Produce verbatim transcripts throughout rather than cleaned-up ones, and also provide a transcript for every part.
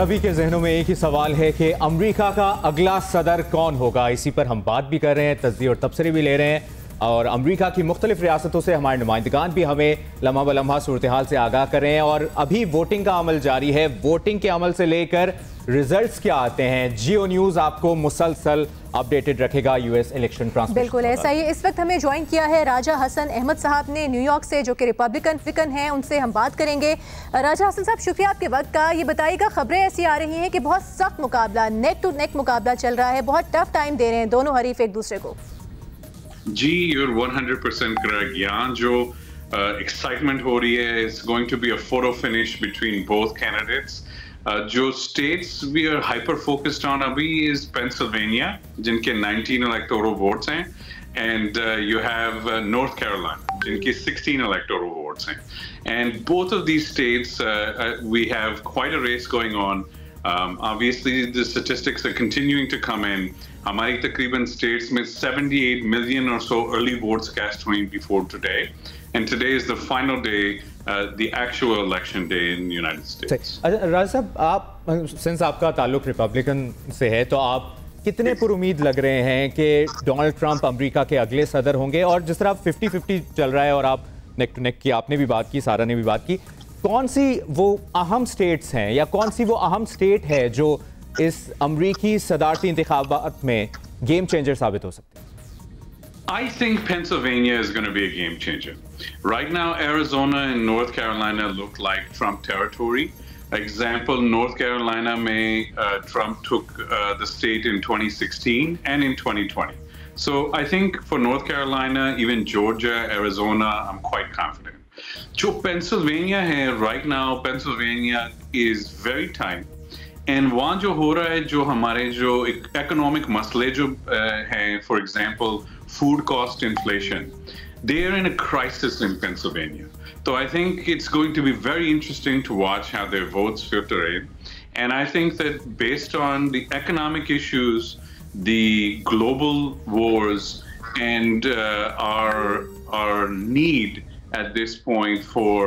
सभी के जहनों में एक ही सवाल है कि अमेरिका का अगला सदर कौन होगा। इसी पर हम बात भी कर रहे हैं, तस्दीर और तबसरे भी ले रहे हैं और अमेरिका की मुख्तलिफ रियासतों से हमारे नुमाइंदगान भी हमें लम्हा ब लम्हा सूरत हाल से आगाह कर रहे हैं। और अभी वोटिंग का अमल जारी है, वोटिंग के अमल से लेकर रिजल्ट्स क्या आते हैं जियो न्यूज़ आपको मुसलसल अपडेटेड रखेगा। यूएस इलेक्शन ट्रांसमिशन बिल्कुल ऐसा ही। इस वक्त हमें ज्वाइन किया है राजा हसन अहमद साहब ने न्यूयॉर्क से, जो कि रिपब्लिकन फिकन हैं, उनसे हम बात करेंगे। राजा हसन साहब, शुक्रिया आपके वक्त का। ये बताइएगा, खबरें ऐसी आ रही हैं कि बहुत सख्त मुकाबला, नेक टू नेक मुकाबला चल रहा है, बहुत टफ टाइम दे रहे हैं दोनों हरीफ एक दूसरे को। जी you're one hundred percent correct. यहाँ जो एक्साइटमेंट uh, हो रही है, it's going to be a photo finish between both candidates. Uh, जो states we are hyper focused on अभी इज पेंसिल्वेनिया, जिनके नाइनटीन इलेक्टोरल वोट्स हैं, and you have North Carolina जिनकी सिक्सटीन इलेक्टोरल वोट्स हैं। And both of these states we have quite a race going on. Obviously the statistics are continuing to come in. हमारी तकरीबन states में seventy eight million और so early votes cast हुई before today, and today is the final day, the actual election day in United States. राजा साहब, आप since आपका ताल्लुक रिपब्लिकन से है, तो आप कितने पुरुमीद लग रहे हैं कि डोनाल्ड ट्रंप अमेरिका के अगले सदर होंगे? और जिस तरह फिफ्टी फिफ्टी चल रहा है और आप नेक टू नेक की, आपने भी बात की, सारा ने भी बात की, कौन सी वो अहम स्टेट्स हैं या कौन सी वो अहम स्टेट है जो इस अमरीकी सदारती इंतखाबात में गेम चेंजर साबित हो सकते हैं? I think Pennsylvania is going to be a game changer. Right now, Arizona and North Carolina look like Trump territory. Example, North Carolina may uh, Trump took uh, the state in twenty sixteen and in twenty twenty. So I think for North Carolina, even Georgia, Arizona, I'm quite confident. Jo Pennsylvania hai right now, Pennsylvania is very tight. And वहाँ जो हो रहा है, जो हमारे जो economic मसले जो हैं, for example, food cost inflation, they are in a crisis in Pennsylvania. So I think it's going to be very interesting to watch how their votes filter in. And I think that based on the economic issues, the global wars, and uh, our our need at this point for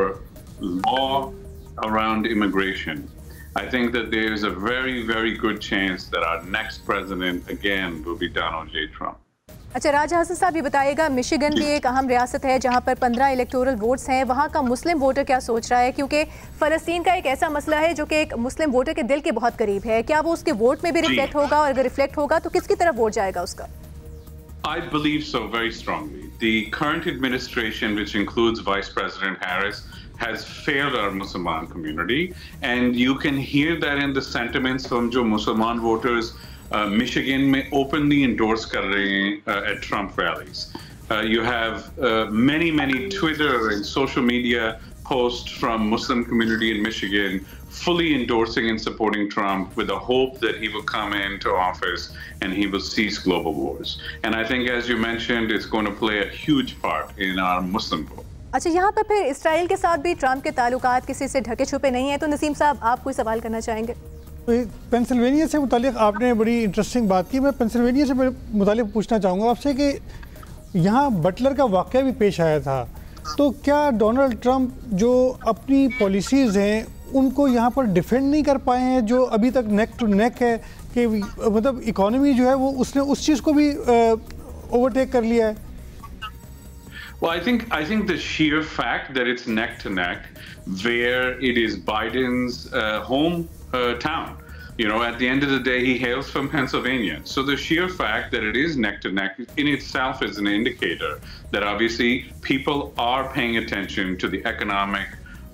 law around immigration, I think that there is a very, very good chance that our next president again will be Donald J. Trump. अच्छा राजा हसन साहब, ये बताइएगा, Michigan भी एक अहम रियासत है जहाँ पर पंद्रह इलेक्टोरल वोट्स हैं, वहाँ का मुस्लिम वोटर क्या सोच रहा है? क्योंकि फ़लस्तीन का एक ऐसा मसला है जो कि एक मुस्लिम वोटर के दिल के बहुत करीब है। क्या वो उसके वोट में भी रिफ्लेक्ट होगा, और अगर रिफ्लेक्ट होगा तो किसकी तरफ वोट जाएगा उसका? I believe so very strongly. The current administration, which includes Vice President Harris, has failed our Muslim community, and you can hear that in the sentiments from जो मुसलमान voters मिशिगन में openly endorse कर रहे हैं at Trump rallies. You have many many Twitter and social media post from Muslim community in Michigan fully endorsing and supporting Trump with the hope that he will come into office and he will cease global wars. And I think, as you mentioned, it's going to play a huge part in our Muslim vote. अच्छा, यहाँ पर फिर Israel के साथ भी Trump के ताल्लुकात किसी से ढके छुपे नहीं है, तो नसीम साहब आप कोई सवाल करना चाहेंगे? पेंसिल्वेनिया से मुतालिक आपने बड़ी इंटरेस्टिंग बात की। मैं पेंसिल्वेनिया से मुतालिक पूछना चाहूँगा आपसे कि यहाँ बटलर का वाक़या भी पेश आया था, तो क्या डोनाल्ड ट्रंप जो अपनी पॉलिसीज़ हैं उनको यहाँ पर डिफेंड नहीं कर पाए हैं, जो अभी तक नेक टू नेक है कि मतलब इकोनॉमी जो है वो उसने उस चीज़ को भी ओवरटेक कर लिया है? Well, I think I think the sheer fact that it's neck to neck, where it is Biden's uh, home uh, town. You know, at the end of the day, he hails from Pennsylvania. So the sheer fact that it is neck to neck in itself is an indicator that obviously people are paying attention to the economic uh,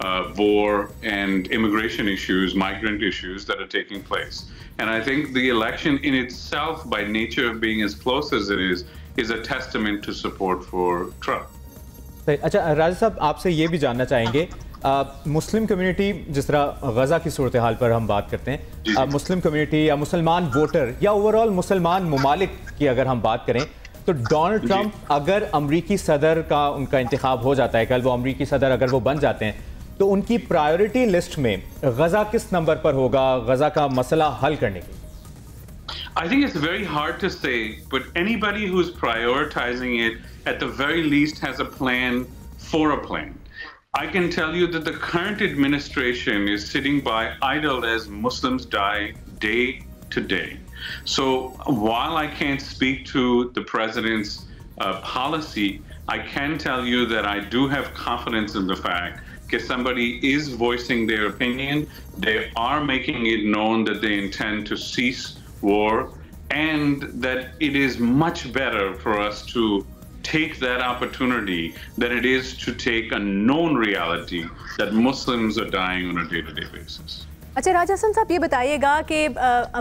war and immigration issues, migrant issues that are taking place. And I think the election in itself, by nature of being as close as it is, is a testament to support for Trump. अच्छा राजा साहब, आपसे ये भी जानना चाहेंगे, Muslim community, जिस तरह गजा की सूरत हाल पर हम बात करते हैं, मुस्लिम कम्युनिटी या मुसलमान वोटर या ओवरऑल मुसलमान ममालिक की अगर हम बात करें, तो डोनाल्ड ट्रंप अगर अमरीकी सदर का उनका इंतखाब हो जाता है, कल वो अमरीकी सदर अगर वो बन जाते हैं, तो उनकी प्रायोरिटी लिस्ट में गजा किस नंबर पर होगा गजा का मसला हल करने के लिए? I think it's very hard to say, but anybody who's prioritizing it at the very least has a plan for a plan. I can tell you that the current administration is sitting by idle as Muslims die day to day. So while I can't speak to the president's uh, policy, I can tell you that I do have confidence in the fact that somebody is voicing their opinion. They are making it known that they intend to cease war and that it is much better for us to take that opportunity than it is to take a known reality that Muslims are dying on a day-to-day basis. अच्छा राजा हसन साहब, ये बताइएगा कि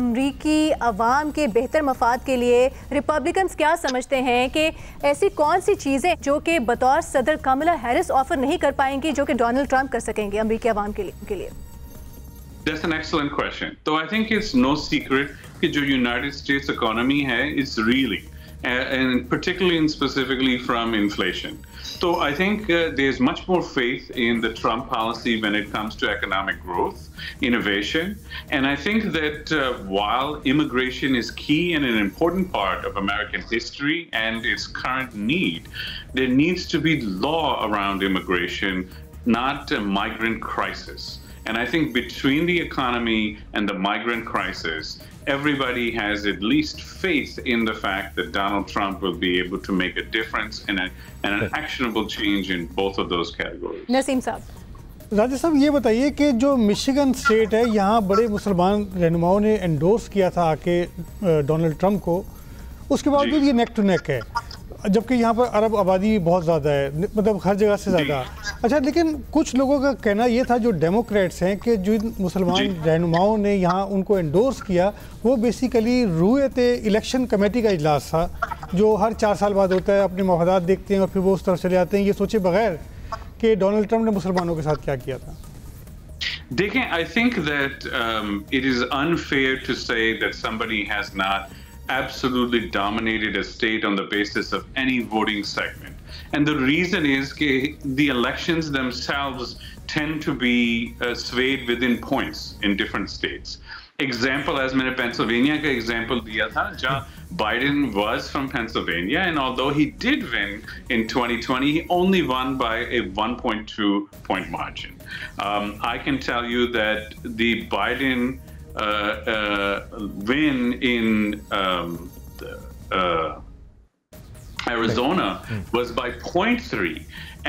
अमरीकी अवाम के बेहतर मफाद के लिए रिपब्लिकन्स क्या समझते हैं कि ऐसी कौन सी चीज़ें जो कि बतौर सदर कमला हैरिस ऑफर नहीं कर पाएंगी जो कि डोनाल्ड ट्रम्प कर सकेंगे अमरीकी अवाम के लिए के लिए That's an excellent question. So I think it's no secret कि जो यूनाइटेड स्टेट्स इकोनॉमी है it's reeling. And particularly and specifically from inflation. So I think uh, there's much more faith in the Trump policy when it comes to economic growth, innovation. And I think that uh, while immigration is key and an important part of American history and its current need, there needs to be law around immigration, not a migrant crisis. And I think between the economy and the migrant crisis, everybody has at least faith in the fact that Donald Trump will be able to make a difference and, a, and an actionable change in both of those categories. Naseem साहब, राजा साहब ये बताइए कि जो Michigan state है यहाँ बड़े मुसलमान रहनुमाओं ने एंडोर्स किया था आके डोनाल्ड ट्रम्प को, उसके बावजूद ये नेक टू नेक है जबकि यहाँ पर अरब आबादी बहुत ज़्यादा है, मतलब हर जगह से ज़्यादा। अच्छा, लेकिन कुछ लोगों का कहना ये था जो डेमोक्रेट्स हैं कि जो मुसलमान रहनुमाओं ने यहाँ उनको एंडोर्स किया वो बेसिकली रूयते इलेक्शन कमेटी का इजलास था जो हर चार साल बाद होता है, अपने मफादात देखते हैं और फिर वो उस तरफ चले जाते हैं ये सोचे बगैर कि डोनाल्ड ट्रम्प ने मुसलमानों के साथ क्या किया था। देखें, I think that it is unfair to say that somebody has not absolutely dominated a state on the basis of any voting segment. And the reason is the elections themselves tend to be uh, swayed within points in different states. Example, as मैंने Pennsylvania का example दिया था जहाँ Biden was from Pennsylvania and although he did win in twenty twenty, he only won by a one point two point margin. Um, I can tell you that the Biden Uh, uh, win in um, uh, Arizona was by zero point three.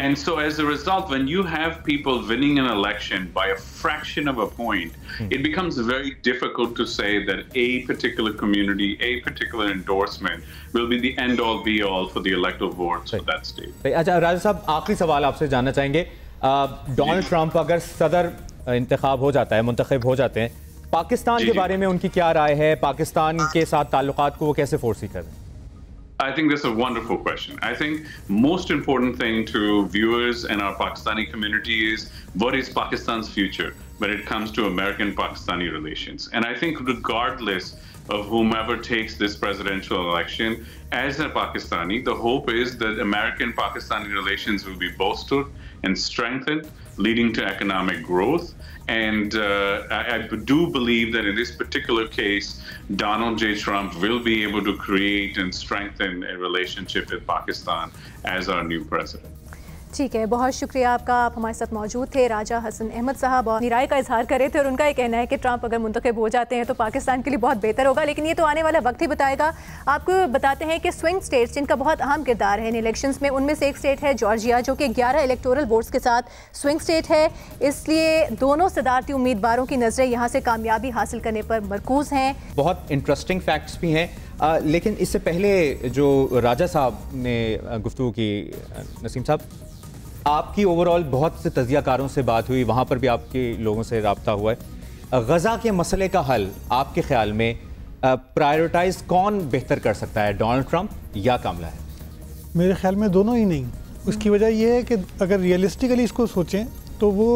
And so as a result, when you have people winning an election by a fraction of a point, it becomes very difficult to say that a particular community, a particular endorsement will be the end all be all for the electoral votes for that state. अच्छा राजा साहब, आखिरी सवाल आपसे जानना चाहेंगे, Donald Trump अगर सदर इंतखाब हो जाता है, मुंतखब हो जाते हैं, पाकिस्तान के बारे में उनकी क्या राय है, पाकिस्तान के साथ ताल्लुकात को वो कैसे फोर्सी कर रहे हैं? I think that's a wonderful question. I think most important thing to viewers and our Pakistani community is what is Pakistan's future when it comes to American-Pakistani relations. And I think regardless of whomever takes this presidential election, as a Pakistani, the hope is that American-Pakistani relations will be bolstered and strengthened, leading to economic growth. And uh, I, I do believe that in this particular case, Donald J. Trump will be able to create and strengthen a relationship with Pakistan as our new president. ठीक है, बहुत शुक्रिया आपका, आप हमारे साथ मौजूद थे। राजा हसन अहमद साहब अपनी राय का इजहार कर रहे थे और उनका ये कहना है कि ट्रंप अगर मुंतखब हो जाते हैं तो पाकिस्तान के लिए बहुत बेहतर होगा, लेकिन ये तो आने वाला वक्त ही बताएगा। आपको बताते हैं कि स्विंग स्टेट्स जिनका बहुत अहम किरदार है इन इलेक्शंस में, उनमें से एक स्टेट है जॉर्जिया जो कि ग्यारह इलेक्टोरल वोट्स के साथ स्विंग स्टेट है, इसलिए दोनों सदारती उम्मीदवारों की नज़रें यहाँ से कामयाबी हासिल करने पर मरकूज़ हैं। बहुत इंटरेस्टिंग फैक्ट्स भी हैं, आ, लेकिन इससे पहले जो राजा साहब ने गुफ्तगू की, नसीम साहब आपकी ओवरऑल बहुत से तजियाकारों से बात हुई, वहाँ पर भी आपके लोगों से रब्ता हुआ है, गज़ा के मसले का हल आपके ख्याल में प्रायोरिटाइज़ कौन बेहतर कर सकता है, डोनाल्ड ट्रंप या कामला है? मेरे ख्याल में दोनों ही नहीं। उसकी वजह यह है कि अगर रियलिस्टिकली इसको सोचें तो वो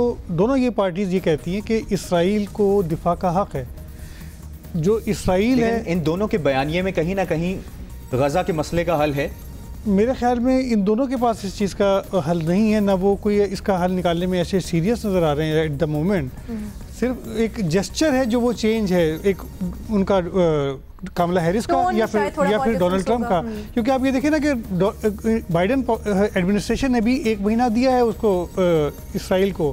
दोनों ये पार्टीज़ ये कहती हैं कि इसराइल को दिफा का हक़ है, जो इसराइल है। इन दोनों के बयानिए में कहीं ना कहीं गज़ा के मसले का हल है। मेरे ख्याल में इन दोनों के पास इस चीज़ का हल नहीं है, ना वो कोई इसका हल निकालने में ऐसे सीरियस नज़र आ रहे हैं एट द मोमेंट। सिर्फ एक जेस्चर है जो वो चेंज है, एक उनका कमला हैरिस का या फिर या फिर डोनाल्ड ट्रम्प का, क्योंकि आप ये देखें ना कि बाइडन एडमिनिस्ट्रेशन ने भी एक महीना दिया है उसको इसराइल को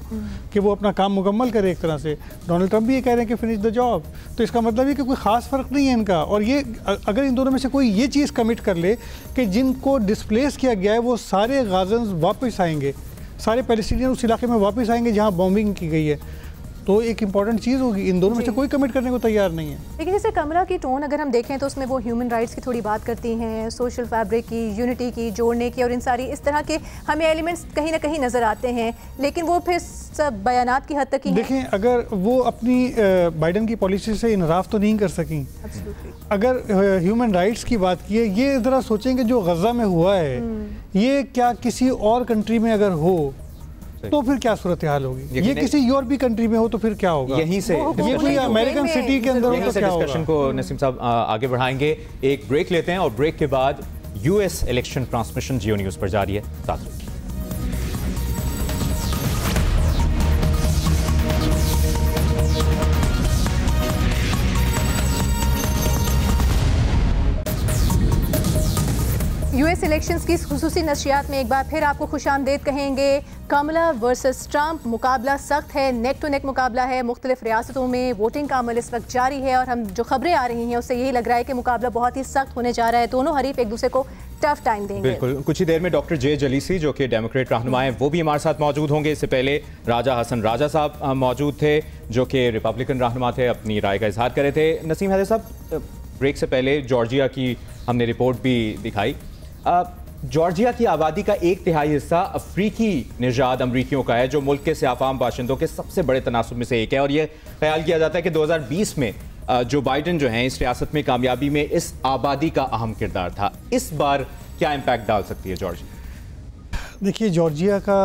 कि वो अपना काम मुकम्मल करे एक तरह से। डोनाल्ड ट्रम्प भी ये कह रहे हैं कि फिनिश द जॉब, तो इसका मतलब है कि कोई ख़ास फ़र्क नहीं है इनका। और ये अगर इन दोनों में से कोई ये चीज़ कमिट कर ले कि जिनको डिस्प्लेस किया गया है वो सारे गाज़न्स वापस आएँगे, सारे पैलेस्टीनियन उस इलाके में वापस आएंगे जहाँ बॉम्बिंग की गई है, तो एक इंपॉर्टेंट चीज़ होगी। इन दोनों में से कोई कमिट करने को तैयार नहीं है। लेकिन जैसे कमला की टोन अगर हम देखें तो उसमें वो ह्यूमन राइट्स की थोड़ी बात करती हैं, सोशल फैब्रिक की, यूनिटी की, जोड़ने की, और इन सारी इस तरह के हमें एलिमेंट्स कहीं ना कहीं नज़र आते हैं, लेकिन वो फिर सब बयानात की हद तक ही। देखें, अगर वो अपनी बाइडन की पॉलिसी से इनराफ तो नहीं कर सकें। अगर ह्यूमन राइट्स की बात की है, ये ज़रा सोचेंगे जो गजा में हुआ है ये क्या किसी और कंट्री में अगर हो तो फिर क्या सूरत हाल होगी, ये किसी यूरोपीय कंट्री में हो तो फिर क्या होगा, यहीं से ये कोई अमेरिकन सिटी के अंदर हो तो क्या होगा। डिस्कशन को नसीम साहब आगे बढ़ाएंगे। एक ब्रेक लेते हैं और ब्रेक के बाद US election transmission Geo news पर जारी है, साथ रहिए। यूएस इलेक्शंस की खुसूसी नशियात में एक बार फिर आपको खुशामदेद कहेंगे। कमला वर्सेस ट्रंप मुकाबला सख्त है, नेक टू नेक मुकाबला है। मुख्तलिफ रियासतों में वोटिंग का अमल इस वक्त जारी है और हम जो खबरें आ रही हैं उससे यही लग रहा है कि मुकाबला बहुत ही सख्त होने जा रहा है। दोनों हरीफ एक दूसरे को टफ टाइम देंगे। बिल्कुल, कुछ ही देर में डॉक्टर जे जलीसी जो कि डेमोक्रेट रहनुमा हैं वो भी हमारे साथ मौजूद होंगे। इससे पहले राजा हसन राजा साहब मौजूद थे जो कि रिपब्लिकन रहनुमा थे, अपनी राय का इजहार करे थे। नसीम हैदर साहब, ब्रेक से पहले जॉर्जिया की हमने रिपोर्ट भी दिखाई। जॉर्जिया की आबादी का एक तिहाई हिस्सा अफ्रीकी निजात अमरीकियों का है, जो मुल्क के सियाफाम बाशिंदों के सबसे बड़े तनासब में से एक है। और यह ख्याल किया जाता है कि दो हज़ार बीस में जो बाइडन जो हैं इस रियासत में कामयाबी में इस आबादी का अहम किरदार था। इस बार क्या इम्पैक्ट डाल सकती है जॉर्जिया? देखिए, जॉर्जिया का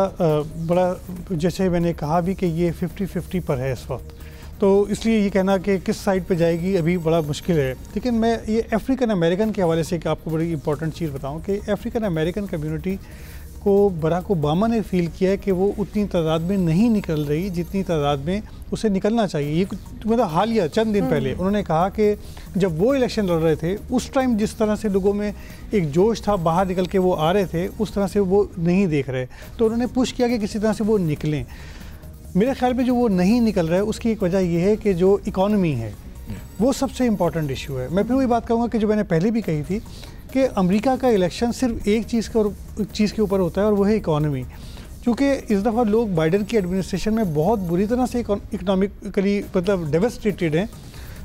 बड़ा, जैसे मैंने कहा भी कि ये फिफ्टी फिफ्टी पर है इस वक्त, तो इसलिए ये कहना कि किस साइड पे जाएगी अभी बड़ा मुश्किल है। लेकिन मैं ये अफ्रीकन अमेरिकन के हवाले से आपको बड़ी इंपॉर्टेंट चीज़ बताऊं कि अफ्रीकन अमेरिकन कम्युनिटी को बराक ओबामा ने फील किया है कि वो उतनी तादाद में नहीं निकल रही जितनी तादाद में उसे निकलना चाहिए। ये मतलब हालिया चंद दिन पहले उन्होंने कहा कि जब वो इलेक्शन लड़ रहे थे उस टाइम जिस तरह से लोगों में एक जोश था, बाहर निकल के वो आ रहे थे, उस तरह से वो नहीं देख रहे, तो उन्होंने पुश किया कि किसी तरह से वो निकलें। मेरे ख्याल में जो वो नहीं निकल रहा है उसकी एक वजह यह है कि जो इकॉनमी है वो सबसे इम्पॉर्टेंट इशू है। मैं फिर वही बात कहूँगा कि जो मैंने पहले भी कही थी कि अमेरिका का इलेक्शन सिर्फ एक चीज़ के चीज़ के ऊपर होता है और वो है इकॉनमी। क्योंकि इस दफ़ा लोग बाइडन की एडमिनिस्ट्रेशन में बहुत बुरी तरह से इकनॉमिकली मतलब डेवेस्टेटेड हैं,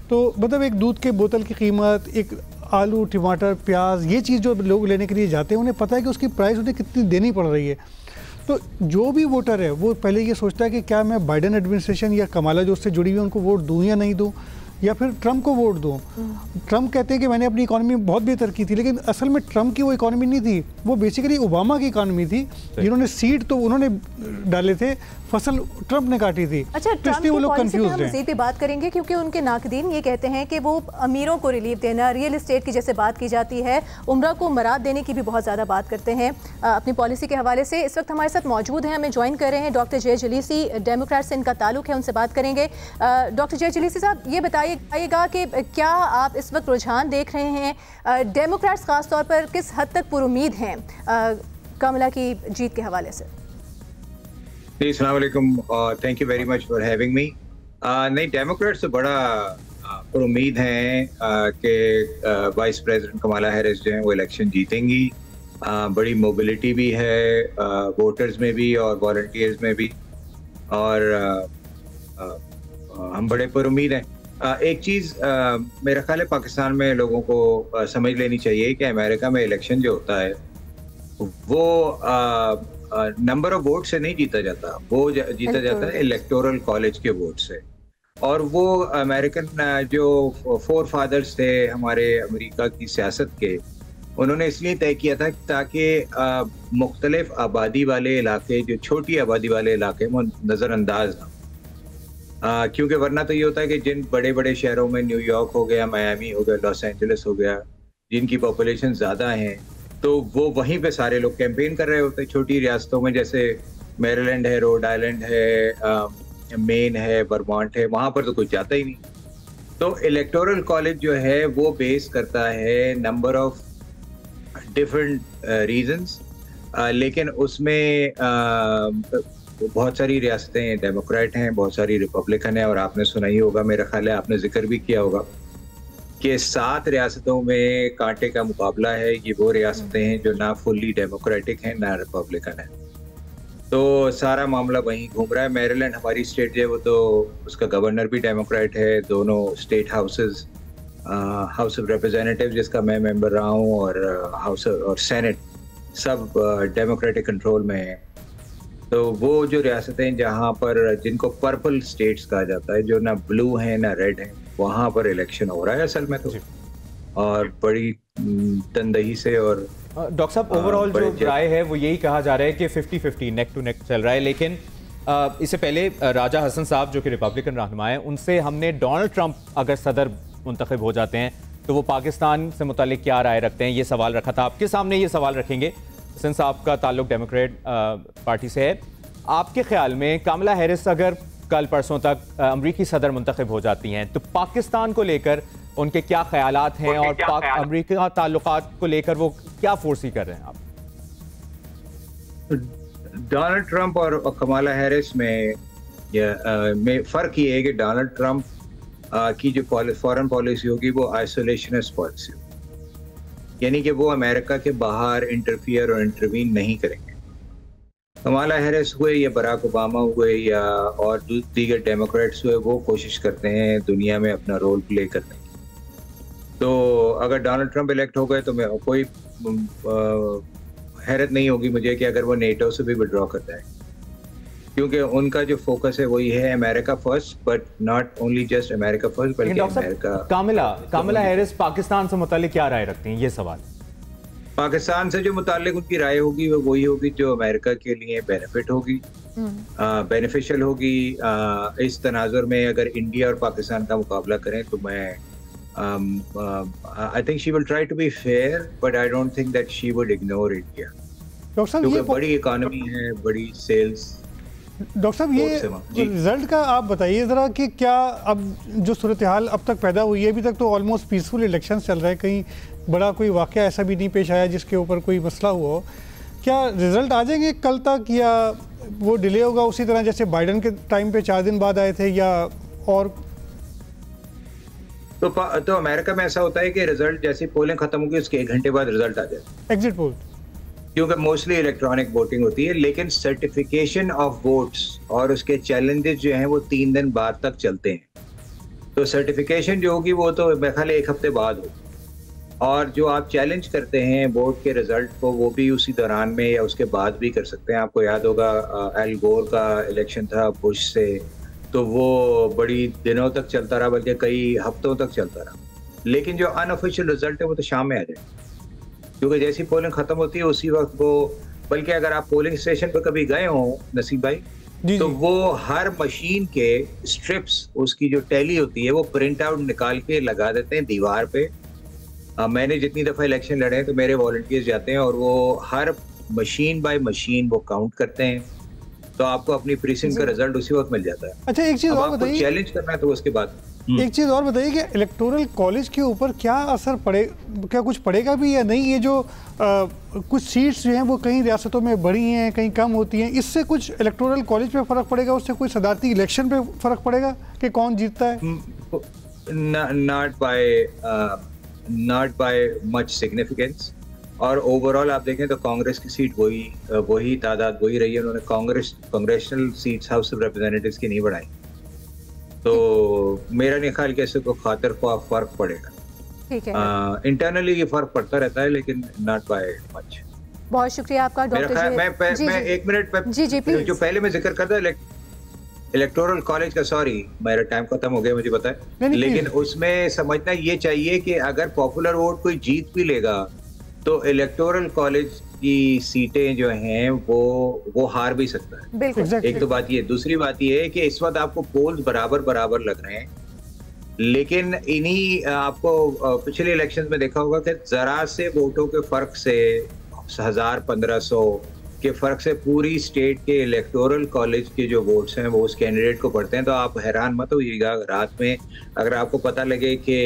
तो मतलब एक दूध के बोतल की कीमत, एक आलू, टमाटर, प्याज, ये चीज़ जो लोग लेने के लिए जाते हैं उन्हें पता है कि उसकी प्राइस उन्हें कितनी देनी पड़ रही है। तो जो भी वोटर है वो पहले ये सोचता है कि क्या मैं बाइडन एडमिनिस्ट्रेशन या कमाला जो उससे जुड़ी हुई उनको वोट दूं या नहीं दूं, या फिर ट्रम्प को वोट दूं। ट्रम्प कहते हैं कि मैंने अपनी इकॉनमी बहुत बेहतर की थी, लेकिन असल में ट्रम्प की वो इकॉनमी नहीं थी, वो बेसिकली ओबामा की इकॉनमी थी, जिन्होंने सीड तो उन्होंने डाले थे, फसल ट्रम्प ने काटी थी। अच्छा, ट्रम्प की वो लोग कंफ्यूज हैं। इसी पे बात करेंगे क्योंकि उनके नाकदीन ये कहते हैं कि वो अमीरों को रिलीफ देना, रियल इस्टेट की जैसे बात की जाती है, उम्रा को मराद देने की भी बहुत ज़्यादा बात करते हैं अपनी पॉलिसी के हवाले से। इस वक्त हमारे साथ मौजूद हैं, हमें ज्वाइन कर रहे हैं डॉक्टर जय जलीसी, डेमोक्रेट से इनका ताल्लुक है, उनसे बात करेंगे। डॉक्टर जय जलीसी साहब, ये बताइएगा कि क्या आप इस वक्त रुझान देख रहे हैं, डेमोक्रेट्स खासतौर पर किस हद तक पुरुमीद हैं कमला की जीत के हवाले से? जी, सलाम अलैकुम, thank you very much for having me. नहीं, डेमोक्रेट्स बड़ा उम्मीद हैं कि वाइस प्रेसिडेंट कमला हैरिस जो हैं वो इलेक्शन जीतेंगी। uh, बड़ी मोबिलिटी भी है uh, वोटर्स में भी और वॉलंटियर्स में भी, और uh, uh, uh, हम बड़े पर उम्मीद हैं। uh, एक चीज़ uh, मेरा ख्याल है पाकिस्तान में लोगों को uh, समझ लेनी चाहिए कि अमेरिका में इलेक्शन जो होता है वो uh, नंबर ऑफ वोट से नहीं जीता जाता, वो ज, जीता जाता है इलेक्टोरल कॉलेज के वोट से। और वो अमेरिकन जो फोर फादर्स थे हमारे अमेरिका की सियासत के, उन्होंने इसलिए तय किया था ताकि मुख्तलिफ आबादी वाले इलाके, जो छोटी आबादी वाले इलाके, वो नज़रअंदाज ना हो, क्योंकि वरना तो ये होता है कि जिन बड़े बड़े शहरों में, न्यूयॉर्क हो गया, मायामी हो गया, लॉस एंजल्स हो गया, जिनकी पॉपुलेशन ज़्यादा हैं, तो वो वहीं पे सारे लोग कैंपेन कर रहे होते हैं। छोटी रियासतों में जैसे मेरीलैंड है, रोड आइलैंड है, मेन है, वर्मॉन्ट है, वहाँ पर तो कुछ जाता ही नहीं। तो इलेक्टोरल कॉलेज जो है वो बेस करता है नंबर ऑफ डिफरेंट रीजंस, लेकिन उसमें uh, बहुत सारी रियासतें डेमोक्रेट हैं, बहुत सारी रिपब्लिकन हैं, और आपने सुना ही होगा, मेरा ख्याल है आपने जिक्र भी किया होगा कि सात रियासतों में कांटे का मुकाबला है। ये वो रियासतें हैं जो ना फुल्ली डेमोक्रेटिक हैं ना रिपब्लिकन हैं, तो सारा मामला वहीं घूम रहा है। मैरीलैंड हमारी स्टेट जो है वो तो उसका गवर्नर भी डेमोक्रेट है, दोनों state houses, house of representative जिसका मैं मेंबर रहा हूँ और हाउस और सेनेट, सब डेमोक्रेटिक कंट्रोल में है। तो वो जो रियासतें जहाँ पर, जिनको पर्पल स्टेट्स कहा जाता है, जो ना ब्लू हैं ना रेड हैं, वहाँ पर इलेक्शन हो रहा है असल में तो, और बड़ी तंदही से। और डॉक्टर साहब, ओवरऑल जो राय है वो यही कहा जा रहा है कि fifty fifty, neck to neck चल रहा है। लेकिन आ, इससे पहले राजा हसन साहब जो कि रिपब्लिकन रहनुमा हैं, उनसे हमने डोनाल्ड ट्रंप अगर सदर मुंतखब हो जाते हैं तो वो पाकिस्तान से मुतालिक क्या राय रखते हैं, ये सवाल रखा था। आपके सामने ये सवाल रखेंगे, सिंस आपका ताल्लुक डेमोक्रेट पार्टी से है। आपके ख्याल में कामला हैरिस अगर कल परसों तक अमरीकी सदर मुंतखब हो जाती हैं तो पाकिस्तान को लेकर उनके क्या ख्यालात हैं, और पाक अमरीका ताल्लुकात को लेकर वो क्या फोर्सी कर रहे हैं? आप डोनाल्ड ट्रंप और कमाला हैरिस में, में फ़र्क ये है कि डोनाल्ड ट्रंप की जो फॉरेन पॉलिसी होगी वो आइसोलेशनिस्ट पॉलिसी होगी, यानी कि वो अमेरिका के बाहर इंटरफियर और इंटरवीन नहीं करेंगे। कमाला हैरिस हुए या बराक ओबामा हुए या और दीगर डेमोक्रेट्स हुए, वो कोशिश करते हैं दुनिया में अपना रोल प्ले करने की। तो अगर डोनाल्ड ट्रंप इलेक्ट हो गए तो मैं कोई हैरत नहीं होगी मुझे कि अगर वो नेटो से भी विड्रॉ कर जाए, क्योंकि उनका जो फोकस है वही है America first, but not only just America first बल्कि America. Kamala Kamala Harris Pakistan से मुतालिक क्या राय रखती हैं, ये सवाल। पाकिस्तान से जो मुतालिक उनकी राय होगी वो वही होगी जो अमेरिका के लिए बेनिफिट होगी, बेनिफिशियल होगी। आ, इस तनाजुर में अगर इंडिया और पाकिस्तान का मुकाबला करें तो मैं I think she will try to be fair, but I don't think that she would ignore India, क्योंकि बड़ी इकॉनमी है, बड़ी सेल्स। डॉक्टर साहब, ये रिजल्ट का आप बताइए ज़रा कि क्या अब जो सूरत हाल अब तक पैदा हुई है, अभी तक तो ऑलमोस्ट पीसफुल इलेक्शन चल रहे हैं, कहीं बड़ा कोई वाकया ऐसा भी नहीं पेश आया जिसके ऊपर कोई मसला हुआ हो, क्या रिज़ल्ट आ जाएंगे कल तक या वो डिले होगा उसी तरह जैसे बाइडन के टाइम पे चार दिन बाद आए थे, या और? तो तो अमेरिका में ऐसा होता है कि रिजल्ट जैसे पोलिंग खत्म होगी उसके एक घंटे बाद रिजल्ट आ जाए, एग्जिट पोल, क्योंकि मोस्टली इलेक्ट्रॉनिक वोटिंग होती है। लेकिन सर्टिफिकेशन ऑफ वोट्स और उसके चैलेंजेस जो हैं वो तीन दिन बाद तक चलते हैं। तो सर्टिफिकेशन जो होगी वो तो बेखल एक हफ्ते बाद होगी, और जो आप चैलेंज करते हैं वोट के रिजल्ट को वो भी उसी दौरान में या उसके बाद भी कर सकते हैं। आपको याद होगा एल गोर का इलेक्शन था बुश से, तो वो बड़ी दिनों तक चलता रहा, बल्कि कई हफ्तों तक चलता रहा। लेकिन जो अनऑफिशियल रिजल्ट है वो तो शाम में आ जाएगा, क्योंकि जैसी पोलिंग खत्म होती है उसी वक्त वो, बल्कि अगर आप पोलिंग स्टेशन पर कभी गए हो नसीब भाई, तो वो हर मशीन के स्ट्रिप्स, उसकी जो टैली होती है वो प्रिंट आउट निकाल के लगा देते हैं दीवार पे। आ, मैंने जितनी दफ़ा इलेक्शन लड़े हैं तो मेरे वॉलंटियर्स जाते हैं और वो हर मशीन बाय मशीन वो काउंट करते हैं, तो आपको अपनी प्रीसिंक्ट का रिजल्ट उसी वक्त मिल जाता है। अच्छा, एक चीज़ और बताइए, चैलेंज करना है तो उसके बाद एक चीज़ और बताइए कि इलेक्टोरल कॉलेज के ऊपर क्या असर पड़े, क्या कुछ पड़ेगा भी या नहीं? ये जो आ, कुछ सीट्स जो हैं वो कई रियासतों में बढ़ी हैं, कहीं कम होती हैं, इससे कुछ इलेक्टोरल कॉलेज पे फ़र्क पड़ेगा, उससे कोई सदारती इलेक्शन पे फ़र्क पड़ेगा कि कौन जीतता है? Not by not by much significance. और ओवरऑल आप देखें तो कांग्रेस की सीट वही वही तादाद वही रही है, उन्होंने Congress congressional seats house of representatives की नहीं बढ़ाई, तो मेरा नहीं ख्याल कैसे को खातर को फर्क पड़ेगा। ठीक है, इंटरनली ये फर्क पड़ता रहता है लेकिन नॉट बाय मच। बहुत शुक्रिया आपका डॉक्टर। मैं जी, मैं जी, एक मिनट पे जी, जी, जो पहले मैं जिक्र करता है इलेक्टोरल कॉलेज का, सॉरी मेरा टाइम खत्म हो गया मुझे पता है, लेकिन उसमें समझना ये चाहिए कि अगर पॉपुलर वोट कोई जीत भी लेगा तो इलेक्टोरल कॉलेज की सीटें जो हैं वो वो हार भी सकता है। बिल्कुल, एक तो बात ये, दूसरी बात ये है कि इस वक्त आपको पोल्स बराबर बराबर लग रहे हैं, लेकिन इन्हीं आपको पिछले इलेक्शंस में देखा होगा कि जरा से वोटों के फर्क से हजार पंद्रह सौ के फ़र्क से पूरी स्टेट के इलेक्टोरल कॉलेज के जो वोट्स हैं वो उस कैंडिडेट को पड़ते हैं। तो आप हैरान मत होइएगा रात में अगर आपको पता लगे कि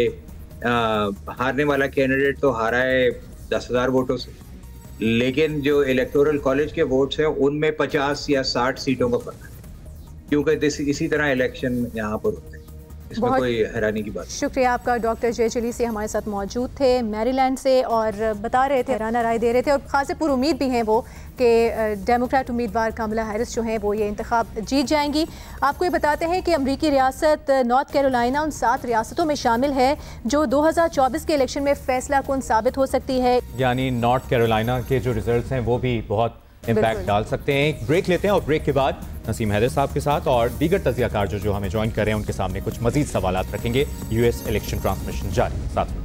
हारने वाला कैंडिडेट तो हारा है दस हज़ार वोटों से, लेकिन जो इलेक्टोरल कॉलेज के वोट्स हैं उनमें पचास या साठ सीटों का फर्क है, क्योंकि इसी तरह इलेक्शन यहाँ पर होते हैं। इसमें कोई हैरानी की बात। शुक्रिया आपका। डॉक्टर जय जलीसी हमारे साथ मौजूद थे मैरीलैंड से और बता रहे थे, हैराना राय दे रहे थे और खासपुर उम्मीद भी हैं वो कि डेमोक्रेट उम्मीदवार कमला हैरिस जो हैं वो ये इंतखाब जीत जाएंगी। आपको ये बताते हैं कि अमरीकी रियासत नॉर्थ कैरोलिना उन सात रियासतों में शामिल है जो दो हज़ार चौबीस के इलेक्शन में फैसला कुन साबित हो सकती है, यानी नॉर्थ कैरोलिना के जो रिजल्ट हैं वो भी बहुत इम्पैक्ट डाल सकते हैं। एक ब्रेक लेते हैं और ब्रेक के बाद नसीम हैदर साहब के साथ और दीगर तजिया कार जो, जो हमें ज्वाइन कर रहे हैं उनके सामने कुछ मजीद सवाल रखेंगे। यूएस इलेक्शन ट्रांसमिशन जारी, साथ में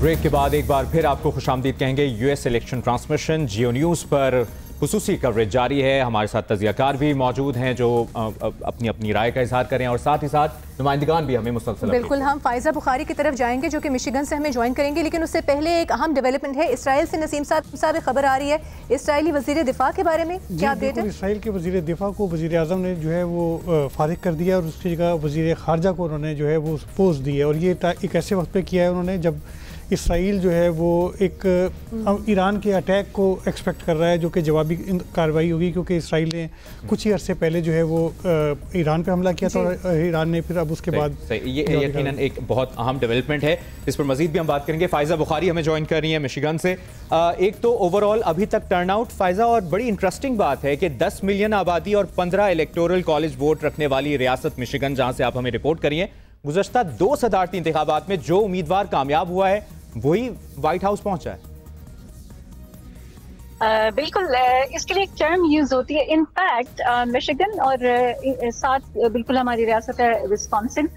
ब्रेक के बाद एक बार फिर आपको खुशामदीद कहेंगे। US election transmission Geo news पर खुसूसी कवरेज जारी है। हमारे साथ तजियाकार भी मौजूद हैं जो अपनी अपनी राय का इजहार करें और साथ ही साथ नुमाइंदगान भी हमें मुसलसल। बिल्कुल, हम फाइजा बुखारी की तरफ जाएंगे जो कि मिशिगन से हमें ज्वाइन करेंगे, लेकिन उससे पहले एक अहम डेवलपमेंट है इसराइल से। नसीम साहब साहब खबर आ रही है इसराइली वजीर दिफा के बारे में, क्या अपडेट है? इसराइल के वजीर दिफा को वजीर आज़म ने जो है वो फारिग कर दिया और उसकी जगह वजीर खारजा को उन्होंने जो है वो पोस्ट दी है, और ये एक ऐसे वक्त पर किया है उन्होंने जब इसराइल जो है वो एक ईरान के अटैक को एक्सपेक्ट कर रहा है जो कि जवाबी कार्रवाई होगी, क्योंकि इसराइल ने कुछ ही अरसे पहले जो है वो ईरान पे हमला किया था और ईरान ने फिर अब उसके सही, बाद सही, ये यकीनन एक बहुत अहम डेवलपमेंट है। इस पर मजीद भी हम बात करेंगे। फ़ाइज़ा बुखारी हमें ज्वाइन कर रही है मिशिगन से। एक तो ओवरऑल अभी तक टर्नआउट फ़ाइज़ा, और बड़ी इंटरेस्टिंग बात है कि दस मिलियन आबादी और पंद्रह इलेक्टोरल कॉलेज वोट रखने वाली रियासत मिशिगन, जहाँ से आप हमें रिपोर्ट करिए, गुज़श्ता दो सदारती इंतखाबात में जो उम्मीदवार कामयाब हुआ है वही व्हाइट हाउस पहुंचा है। आ, बिल्कुल आ, इसके लिए एक टर्म यूज होती है इनफैक्ट मिशिगन और आ, साथ बिल्कुल हमारी रियासत है विस्कॉन्सिन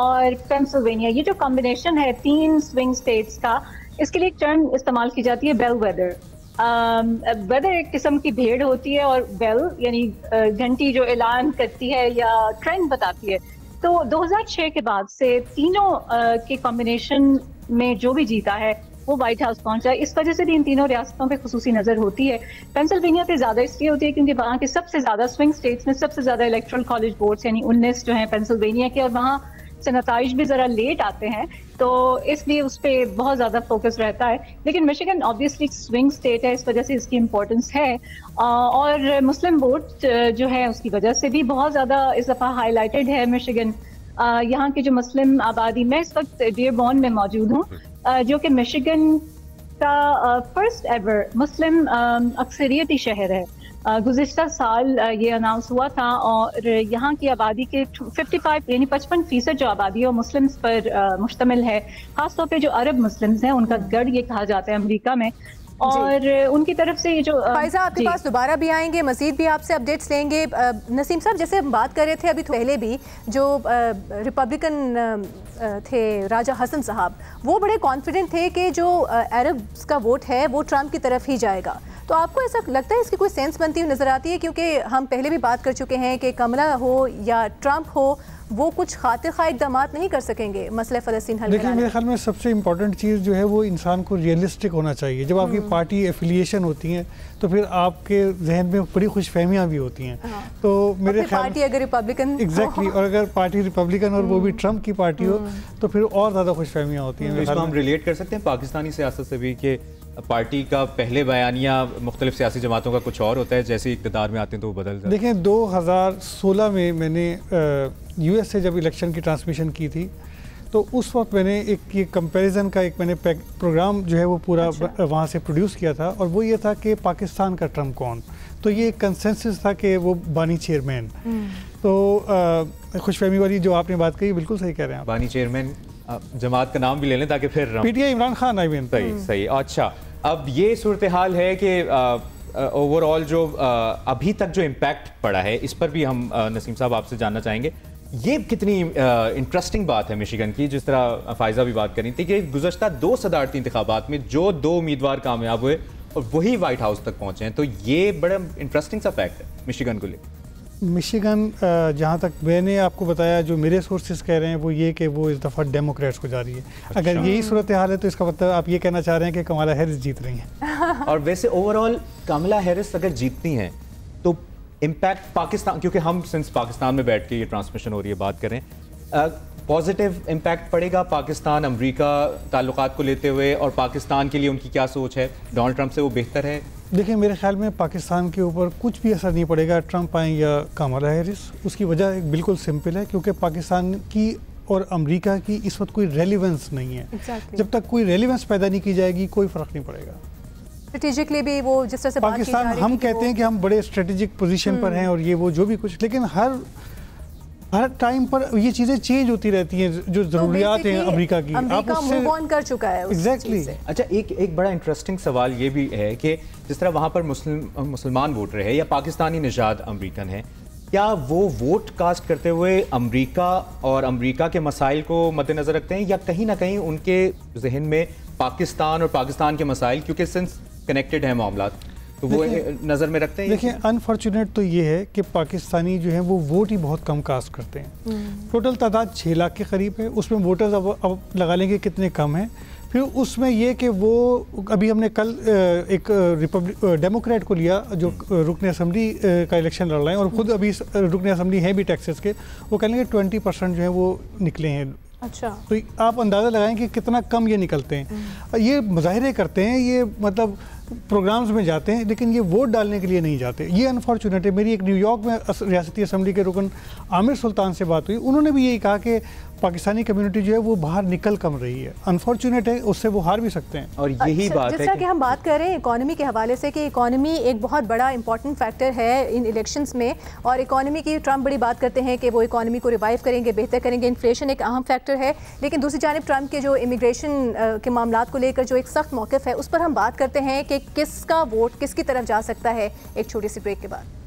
और पेंसिल्वेनिया, ये जो कॉम्बिनेशन है तीन स्विंग स्टेट्स का, इसके लिए एक टर्म इस्तेमाल की जाती है बेल वेदर। वेदर एक किस्म की भेड़ होती है और बेल यानी घंटी जो ऐलान करती है या ट्रेंड बताती है। तो दो हज़ार छह के बाद से तीनों आ, के कॉम्बिनेशन में जो भी जीता है वो व्हाइट हाउस पहुंचा है। इस वजह से भी इन तीनों रियासतों पे खुसूसी नजर होती है। पेंसिल्वेनिया पे ज्यादा इसलिए होती है क्योंकि वहाँ के सबसे ज्यादा स्विंग स्टेट्स में सबसे ज्यादा इलेक्ट्रल कॉलेज बोर्ड्स यानी उन्नीस जो हैं पेंसिल्वेनिया के, और वहाँ से नताइज भी जरा लेट आते हैं तो इसलिए उस पर बहुत ज्यादा फोकस रहता है। लेकिन मिशिगन ऑब्वियसली स्विंग स्टेट है, इस वजह से इसकी इम्पोर्टेंस है, और मुस्लिम वोट जो है उसकी वजह से भी बहुत ज्यादा इस दफा हाईलाइटेड है मिशिगन। यहाँ की जो मुस्लिम आबादी, मैं इस वक्त डियरबॉर्न में मौजूद हूँ जो कि मिशिगन का फर्स्ट एवर मुस्लिम अक्सरियती शहर है। गुज़िश्ता साल ये अनाउंस हुआ था और यहाँ की आबादी के पचपन यानी पचपन फीसद जो आबादी है वो मुस्लिम्स पर मुश्तमिल है, खासतौर पे जो अरब मुस्लिम्स हैं उनका गढ़ ये कहा जाता है अमेरिका में, और उनकी तरफ से ये जो फ़ाइज़ा आपके पास दोबारा भी आएंगे, मज़ीद भी आपसे अपडेट्स लेंगे। नसीम साहब, जैसे हम बात कर रहे थे अभी पहले भी, जो रिपब्लिकन थे राजा हसन साहब वो बड़े कॉन्फिडेंट थे कि जो अरब्स का वोट है वो ट्रम्प की तरफ ही जाएगा, तो आपको ऐसा लगता है इसकी कोई सेंस बनती हुई नज़र आती है? क्योंकि हम पहले भी बात कर चुके हैं कि कमला हो या ट्रम्प हो वो कुछ खातिर खा इकदाम नहीं कर सकेंगे मसले फ़लस्तीन हल। देखिए, मेरे ख्याल में सबसे इम्पॉर्टेंट चीज़ जो है वो इंसान को रियलिस्टिक होना चाहिए। जब आपकी पार्टी एफिलिएशन होती है तो फिर आपके जहन में बड़ी खुशफहमियाँ भी होती हैं। हाँ। तो मेरे ख्याल पार्टी अगर रिपब्लिकन एग्जैक्टली और अगर पार्टी रिपब्लिकन और वो भी ट्रम्प की पार्टी हो तो फिर और ज़्यादा खुशफहमियाँ होती हैं। हम रिलेट कर सकते हैं पाकिस्तानी सियासत से भी कि पार्टी का पहले बयानिया मुख्तलिफ सियासी जमातों का कुछ और होता है, जैसे इक़्तिदार में आते हैं तो वो बदल जाता है। देखें, दो हज़ार सोलह में मैंने यू एस से जब इलेक्शन की ट्रांसमिशन की थी तो उस वक्त मैंने एक ये कंपैरिजन का एक मैंने प्रोग्राम जो है वो पूरा अच्छा। वहाँ से प्रोड्यूस किया था और वो ये था कि पाकिस्तान का ट्रम्प कौन, तो ये एक कंसेंसस था कि वो बानी चेयरमैन। तो खुशफहमी वाली जो आपने बात कही बिल्कुल सही कह रहे हैं, बानी चेयरमैन जमात का नाम भी ले लें ताकि फिर PTI Imran Khan I mean. सही सही। अच्छा, अब ये सूरत हाल है कि ओवरऑल जो आ, अभी तक जो इम्पैक्ट पड़ा है इस पर भी हम आ, नसीम साहब आपसे जानना चाहेंगे। ये कितनी इंटरेस्टिंग बात है मिशिगन की, जिस तरह फ़ाइज़ा भी बात करी थी कि गुज़श्ता दो सदारती इंतखाबात में जो दो उम्मीदवार कामयाब हुए और वही वाइट हाउस तक पहुँचे हैं, तो ये बड़ा इंटरेस्टिंग सा फैक्ट है मिशिगन को लेकर। मिशिगन जहाँ तक मैंने आपको बताया, जो मेरे सोर्सेज कह रहे हैं वो ये कि वो इस दफ़ा डेमोक्रेट्स को जा रही है। अच्छा। अगर यही सूरत हाल है तो इसका मतलब आप ये कहना चाह रहे हैं कि कमला हैरिस जीत रही हैं। और वैसे ओवरऑल कमला हैरिस अगर जीतती हैं तो इम्पैक्ट पाकिस्तान, क्योंकि हम सिंस पाकिस्तान में बैठ के ये ट्रांसमिशन हो रही है, बात करें, पॉजिटिव इम्पैक्ट पड़ेगा पाकिस्तान अमेरिका ताल्लुकात को लेते हुए, और पाकिस्तान के लिए उनकी क्या सोच है, डोनाल्ड ट्रंप से वो बेहतर है? देखिए, मेरे ख्याल में पाकिस्तान के ऊपर कुछ भी असर नहीं पड़ेगा ट्रंप आए या कमला हैरिस। उसकी वजह बिल्कुल सिंपल है, क्योंकि पाकिस्तान की और अमेरिका की इस वक्त कोई रेलिवेंस नहीं है। exactly. जब तक कोई रेलिवेंस पैदा नहीं की जाएगी कोई फ़र्क नहीं पड़ेगा। स्ट्रेटेजिकली भी वो जिस तरह से पाकिस्तान, हम कहते हैं कि हम बड़े स्ट्रेटेजिक पोजीशन पर हैं और ये वो जो भी कुछ, लेकिन हर हर टाइम पर ये चीज़ें चेंज होती रहती हैं जो ज़रूरियात हैं अमेरिका की। अमेरिका मूव ऑन कर चुका है। एग्जैक्टली। अच्छा, एक एक बड़ा इंटरेस्टिंग सवाल ये भी है कि जिस तरह वहाँ पर मुस्लिम मुसलमान वोटर है या पाकिस्तानी निजात अमेरिकन है, क्या वो वोट कास्ट करते हुए अमेरिका और अमेरिका के मसाइल को मद्देनज़र रखते हैं, या कहीं ना कहीं उनके जहन में पाकिस्तान और पाकिस्तान के मसाइल, क्योंकि सिंस कनेक्टेड है मामला, तो वो नज़र में रखते हैं? देखिए, अनफॉर्चुनेट तो ये है कि पाकिस्तानी जो हैं वो वोट ही बहुत कम कास्ट करते हैं। टोटल तादाद छः लाख के करीब है, उसमें वोटर्स अब अब लगा लेंगे कितने कम हैं। फिर उसमें ये कि वो, अभी हमने कल एक रिपब्लिक डेमोक्रेट को लिया जो रुकन असम्बली का इलेक्शन लड़ रहे हैं, और ख़ुद अभी रुकन असम्बली हैं भी टैक्सेस के, वो कह लेंगे ट्वेंटी परसेंट जो है वो निकले हैं। अच्छा, तो आप अंदाज़ा लगाएं कि कितना कम ये निकलते हैं। ये मुजाहरे करते हैं, ये मतलब प्रोग्राम्स में जाते हैं, लेकिन ये वोट डालने के लिए नहीं जाते। ये अनफॉर्चुनेट है। मेरी एक न्यूयॉर्क में रियासती असम्बली के रुकन आमिर सुल्तान से बात हुई, उन्होंने भी यही कहा कि पाकिस्तानी कम्युनिटी जो है वो बाहर निकल कम रही है। अनफॉर्चुनेट है, उससे वो हार भी सकते हैं। और यही अच्छा, बात है कि, कि हम बात कर रहे हैं इकॉनमी के हवाले से कि इकॉनमी एक बहुत बड़ा इंपॉर्टेंट फैक्टर है इन इलेक्शंस में, और इकॉनमी की ट्रंप बड़ी बात करते हैं कि वो इकॉनमी को रिवाइव करेंगे, बेहतर करेंगे, इन्फ्लेशन एक अहम फैक्टर है। लेकिन दूसरी जानब ट्रंप के जो इमिग्रेशन के मामला को लेकर जो एक सख्त मौक़िफ़ है, उस पर हम बात करते हैं कि किसका वोट किसकी तरफ जा सकता है एक छोटी सी ब्रेक के बाद।